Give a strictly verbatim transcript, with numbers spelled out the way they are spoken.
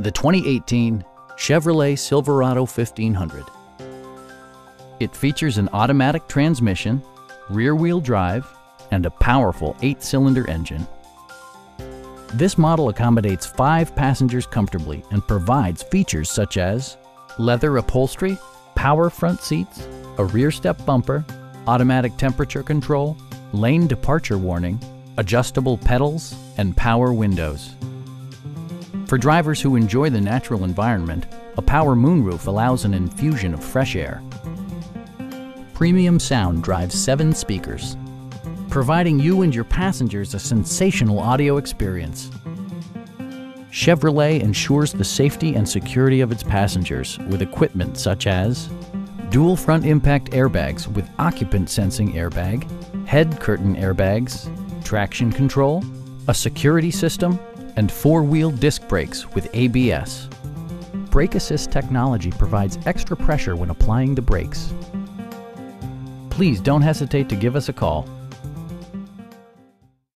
The twenty eighteen Chevrolet Silverado fifteen hundred. It features an automatic transmission, rear-wheel drive, and a powerful eight-cylinder engine. This model accommodates five passengers comfortably and provides features such as leather upholstery, power front seats, a rear step bumper, automatic temperature control, lane departure warning, adjustable pedals, and power windows. For drivers who enjoy the natural environment, a power moonroof allows an infusion of fresh air. Premium sound drives seven speakers, providing you and your passengers a sensational audio experience. Chevrolet ensures the safety and security of its passengers with equipment such as dual front impact airbags with occupant sensing airbag, head curtain airbags, traction control, a security system, and four-wheel disc brakes with A B S. Brake assist technology provides extra pressure when applying the brakes. Please don't hesitate to give us a call.